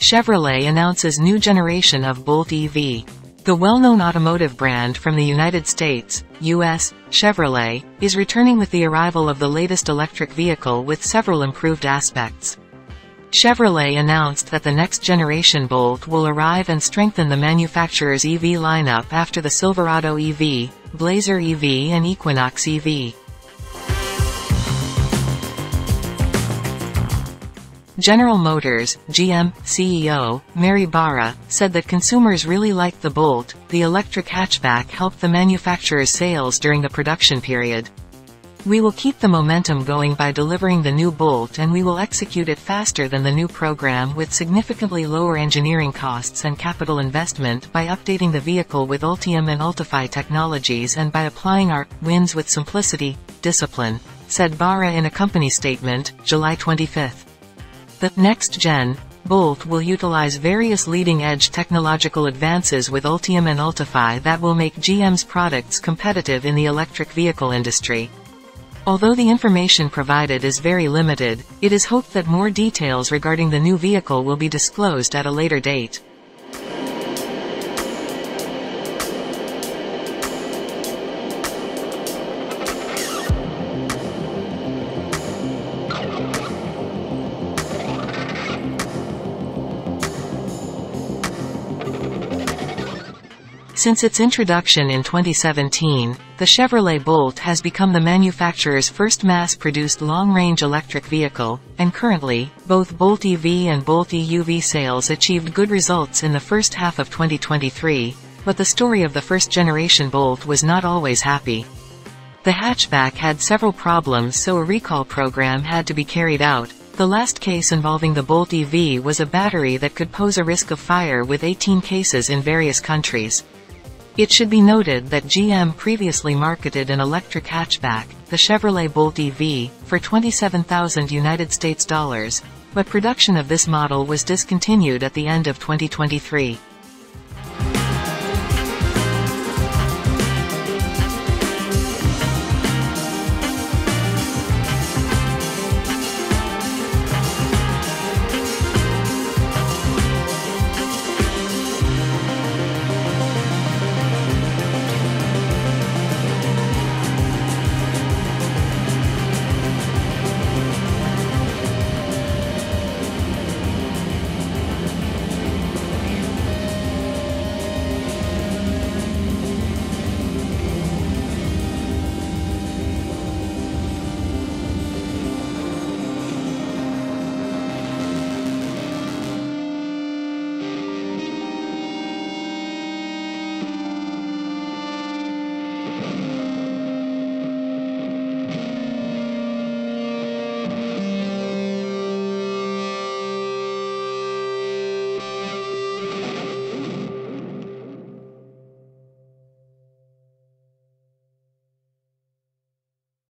Chevrolet announces new generation of Bolt EV. The well-known automotive brand from the United States, US, Chevrolet, is returning with the arrival of the latest electric vehicle with several improved aspects. Chevrolet announced that the next generation Bolt will arrive and strengthen the manufacturer's EV lineup after the Silverado EV, Blazer EV and Equinox EV. General Motors, GM, CEO, Mary Barra, said that consumers really liked the Bolt. The electric hatchback helped the manufacturer's sales during the production period. "We will keep the momentum going by delivering the new Bolt and we will execute it faster than the new program with significantly lower engineering costs and capital investment by updating the vehicle with Ultium and Ultifi technologies and by applying our wins with simplicity, discipline," said Barra in a company statement, July 25. The next-gen Bolt will utilize various leading-edge technological advances with Ultium and Ultifi that will make GM's products competitive in the electric vehicle industry. Although the information provided is very limited, it is hoped that more details regarding the new vehicle will be disclosed at a later date. Since its introduction in 2017, the Chevrolet Bolt has become the manufacturer's first mass-produced long-range electric vehicle, and currently, both Bolt EV and Bolt EUV sales achieved good results in the first half of 2023, but the story of the first-generation Bolt was not always happy. The hatchback had several problems, so a recall program had to be carried out. The last case involving the Bolt EV was a battery that could pose a risk of fire, with 18 cases in various countries. It should be noted that GM previously marketed an electric hatchback, the Chevrolet Bolt EV, for $27,000 US, but production of this model was discontinued at the end of 2023.